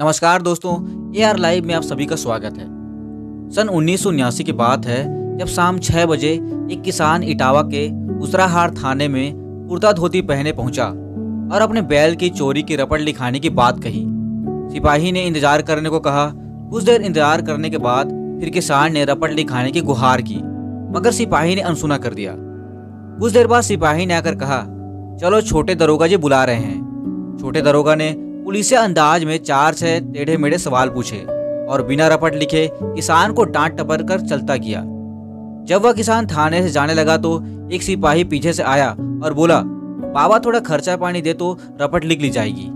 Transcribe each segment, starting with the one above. नमस्कार दोस्तों, AR live में आप सभी का स्वागत है। सन 1979 की बात है जब शाम 6 बजे एक किसान इटावा के उसराहार थाने में कुर्ता धोती पहने पहुंचा और अपने बैल की चोरी की रपट लिखाने की बात कही। सिपाही ने इंतजार करने को कहा। कुछ देर इंतजार करने के बाद फिर किसान ने रपट लिखाने की गुहार की, मगर सिपाही ने अनसुना कर दिया। कुछ देर बाद सिपाही ने आकर कहा, चलो छोटे दरोगा जी बुला रहे हैं। छोटे दरोगा ने पुलिस अंदाज में 4-6 टेढ़े मेढ़े सवाल पूछे और बिना रपट लिखे किसान को डांट टपर कर चलता गया। जब वह किसान थाने से जाने लगा तो एक सिपाही पीछे से आया और बोला, बाबा थोड़ा खर्चा पानी दे तो रपट लिख ली जाएगी।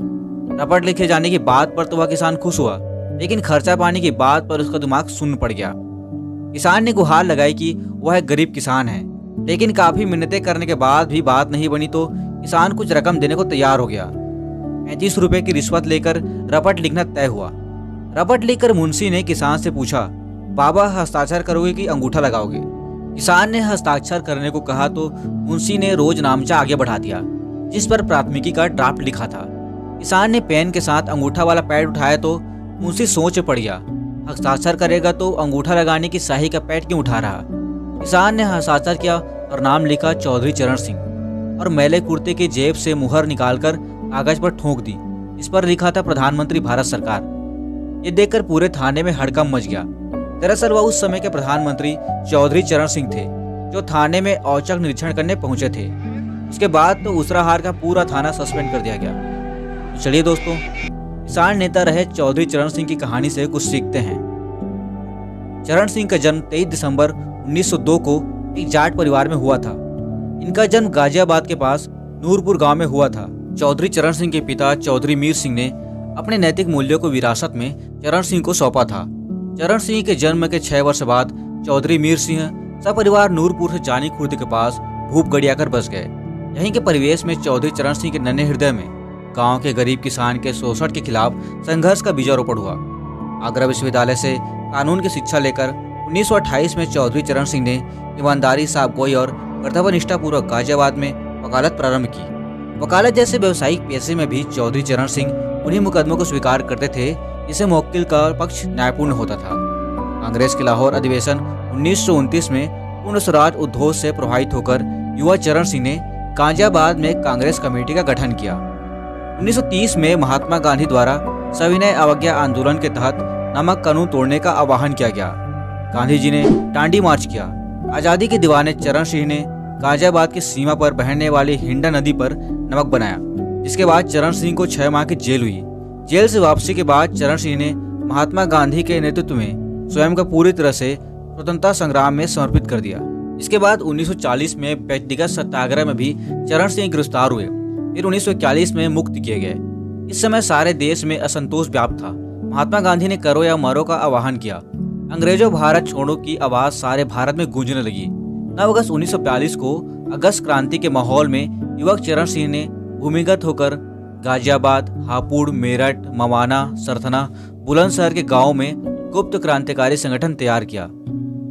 रपट लिखे जाने की बात पर तो वह किसान खुश हुआ, लेकिन खर्चा पानी की बात पर उसका दिमाग सुन्न पड़ गया। किसान ने गुहार लगाई कि वह एक गरीब किसान है, लेकिन काफी मिन्नतें करने के बाद भी बात नहीं बनी तो किसान कुछ रकम देने को तैयार हो गया। 35 रुपए की रिश्वत लेकर रपट लिखना तय हुआ। रपट लिखकर मुंशी ने किसान से पूछा, बाबा हस्ताक्षर करोगे कि अंगूठा लगाओगे? किसान ने हस्ताक्षर करने को कहा तो मुंशी ने रोज नामचा आगे बढ़ा दिया जिस पर प्राथमिकी का ड्राफ्ट लिखा था। किसान ने पेन के साथ अंगूठा वाला पैड उठाया तो मुंशी सोच पड़ गया, हस्ताक्षर करेगा तो अंगूठा लगाने की स्याही का पैड क्यों उठा रहा। किसान ने हस्ताक्षर किया और नाम लिखा चौधरी चरण सिंह और मैले कुर्ते की जेब से मुहर निकालकर कागज पर ठोंक दी। इस पर लिखा था प्रधानमंत्री भारत सरकार। ये देखकर पूरे थाने में हड़कंप मच गया। दरअसल वह उस समय के प्रधानमंत्री चौधरी चरण सिंह थे जो थाने में औचक निरीक्षण करने पहुंचे थे। उसके बाद तो उसराहार का पूरा थाना सस्पेंड कर दिया गया। तो चलिए दोस्तों, किसान नेता रहे चौधरी चरण सिंह की कहानी से कुछ सीखते हैं। चरण सिंह का जन्म 23 दिसंबर 1902 को एक जाट परिवार में हुआ था। इनका जन्म गाजियाबाद के पास नूरपुर गाँव में हुआ था। चौधरी चरण सिंह के पिता चौधरी मीर सिंह ने अपने नैतिक मूल्यों को विरासत में चरण सिंह को सौंपा था। चरण सिंह के जन्म के 6 वर्ष बाद चौधरी मीर सिंह सपरिवार नूरपुर से जानी खुर्द के पास भूपगढ़ी आकर बस गए। यहीं के परिवेश में चौधरी चरण सिंह के नन्हे हृदय में गांव के गरीब किसान के शोषण के खिलाफ संघर्ष का बीजारोपण हुआ। आगरा विश्वविद्यालय से कानून की शिक्षा लेकर 1928 में चौधरी चरण सिंह ने ईमानदारी, साफगोई और कर्तव्यनिष्ठापूर्वक गाजियाबाद में वकालत प्रारंभ की। वकालत जैसे व्यावसायिक पेशे में भी चौधरी चरण सिंह उन्हीं मुकदमों को स्वीकार करते थे जिसे मुवक्किल का पक्ष न्यायपूर्ण होता था। कांग्रेस के लाहौर अधिवेशन 1929 में पूर्ण स्वराज उद्घोष से प्रभावित होकर युवा चरण सिंह ने गाजियाबाद में कांग्रेस कमेटी का गठन किया। 1930 में महात्मा गांधी द्वारा सविनय अवज्ञा आंदोलन के तहत नमक कानून तोड़ने का आह्वान किया गया। गांधी जी ने डांडी मार्च किया। आज़ादी के दीवाने चरण सिंह ने गाजियाबाद की सीमा पर बहने वाली हिंडन नदी पर नमक बनाया, जिसके बाद चरण सिंह को 6 माह की जेल हुई। जेल से वापसी के बाद चरण सिंह ने महात्मा गांधी के नेतृत्व में स्वयं को पूरी तरह से स्वतंत्रता संग्राम में समर्पित कर दिया। इसके बाद 1940 में व्यक्तिगत सत्याग्रह में भी चरण सिंह गिरफ्तार हुए, फिर 1941 में मुक्त किए गए। इस समय सारे देश में असंतोष व्याप्त था। महात्मा गांधी ने करो या मरो का आह्वान किया। अंग्रेजों भारत छोड़ो की आवाज सारे भारत में गूंजने लगी। 9 अगस्त 1942 को अगस्त क्रांति के माहौल में युवक चरण सिंह ने भूमिगत होकर गाजियाबाद, हापुड़, मेरठ, मवाना, सरथना, बुलंदशहर के गांव में गुप्त क्रांतिकारी संगठन तैयार किया।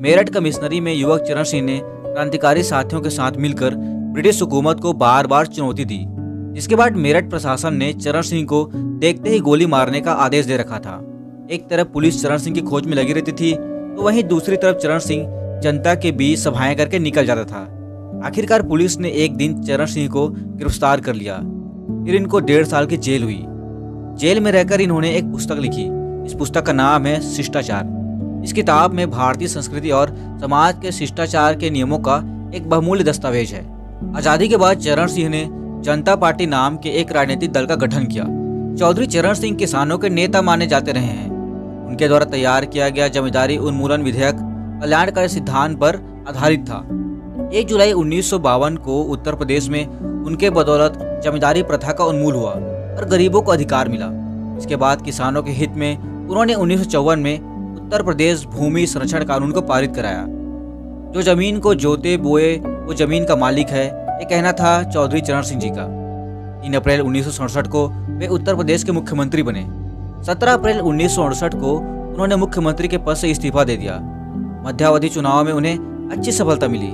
मेरठ कमिश्नरी में युवक चरण सिंह ने क्रांतिकारी साथियों के साथ मिलकर ब्रिटिश हुकूमत को बार बार चुनौती दी। इसके बाद मेरठ प्रशासन ने चरण सिंह को देखते ही गोली मारने का आदेश दे रखा था। एक तरफ पुलिस चरण सिंह की खोज में लगी रहती थी तो वहीं दूसरी तरफ चरण सिंह जनता के बीच सभाएं करके निकल जाता था। आखिरकार पुलिस ने एक दिन चरण सिंह को गिरफ्तार कर लिया। फिर इनको 1.5 साल की जेल हुई। जेल में रहकर इन्होंने एक पुस्तक लिखी। इस पुस्तक का नाम है शिष्टाचार। इस किताब में भारतीय संस्कृति और समाज के शिष्टाचार के नियमों का एक बहुमूल्य दस्तावेज है। आजादी के बाद चरण सिंह ने जनता पार्टी नाम के एक राजनीतिक दल का गठन किया। चौधरी चरण सिंह किसानों के नेता माने जाते रहे हैं। उनके द्वारा तैयार किया गया जमींदारी उन्मूलन विधेयक कल्याणकारी सिद्धांत पर आधारित था। 1 जुलाई 1952 को उत्तर प्रदेश में उनके बदौलत जमींदारी प्रथा का उन्मूलन हुआ और गरीबों को अधिकार मिला। इसके बाद किसानों के हित में उन्होंने 1954 में उत्तर प्रदेश भूमि संरक्षण कानून को पारित कराया। जो जमीन को जोते बोए वो जमीन का मालिक है, ये कहना था चौधरी चरण सिंह जी का। 3 अप्रैल 1967 को वे उत्तर प्रदेश के मुख्यमंत्री बने। 17 अप्रैल 1968 को उन्होंने मुख्यमंत्री के पद से इस्तीफा दे दिया। मध्यावधि चुनाव में उन्हें अच्छी सफलता मिली।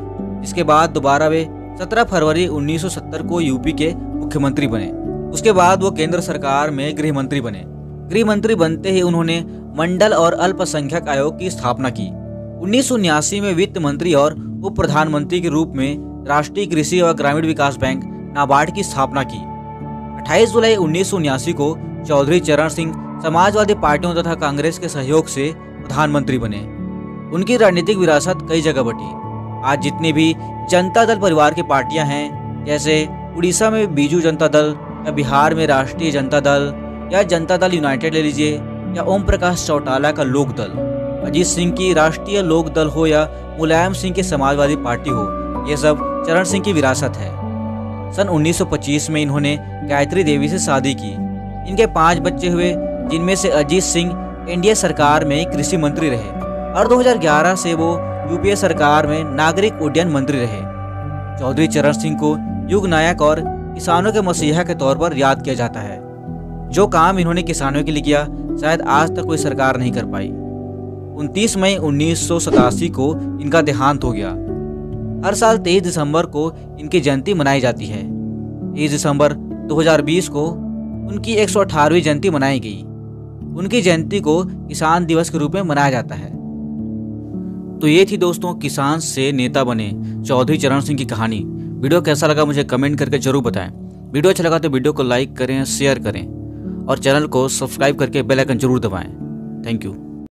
इसके बाद दोबारा वे 17 फरवरी 1970 को यूपी के मुख्यमंत्री बने। उसके बाद वो केंद्र सरकार में गृह मंत्री बने। गृह मंत्री बनते ही उन्होंने मंडल और अल्पसंख्यक आयोग की स्थापना की। 1979 में वित्त मंत्री और उप प्रधानमंत्री के रूप में राष्ट्रीय कृषि और ग्रामीण विकास बैंक नाबार्ड की स्थापना की। 28 जुलाई 1979 को चौधरी चरण सिंह समाजवादी पार्टियों तथा कांग्रेस के सहयोग से प्रधानमंत्री बने। उनकी राजनीतिक विरासत कई जगह बटी। आज जितनी भी जनता दल परिवार की पार्टियां हैं, जैसे उड़ीसा में बीजू जनता दल या बिहार में राष्ट्रीय जनता दल या जनता दल यूनाइटेड ले लीजिए, या ओमप्रकाश चौटाला का लोक दल, अजीत सिंह की राष्ट्रीय लोक दल हो या मुलायम सिंह की समाजवादी पार्टी हो, ये सब चरण सिंह की विरासत है। सन 1925 में इन्होंने गायत्री देवी से शादी की। इनके 5 बच्चे हुए, जिनमें से अजीत सिंह एनडीए सरकार में कृषि मंत्री रहे और 2011 से वो यूपीए सरकार में नागरिक उड्डयन मंत्री रहे। चौधरी चरण सिंह को युग नायक और किसानों के मसीहा के तौर पर याद किया जाता है। जो काम इन्होंने किसानों के लिए किया शायद आज तक कोई सरकार नहीं कर पाई। 29 मई 1987 को इनका देहांत हो गया। हर साल 23 दिसंबर को इनकी जयंती मनाई जाती है। 23 दिसंबर 2020 को उनकी 118वीं जयंती मनाई गई। उनकी जयंती को किसान दिवस के रूप में मनाया जाता है। तो ये थी दोस्तों किसान से नेता बने चौधरी चरण सिंह की कहानी। वीडियो कैसा लगा मुझे कमेंट करके जरूर बताएं। वीडियो अच्छा लगा तो वीडियो को लाइक करें, शेयर करें और चैनल को सब्सक्राइब करके बेल आइकन जरूर दबाएं। Thank you.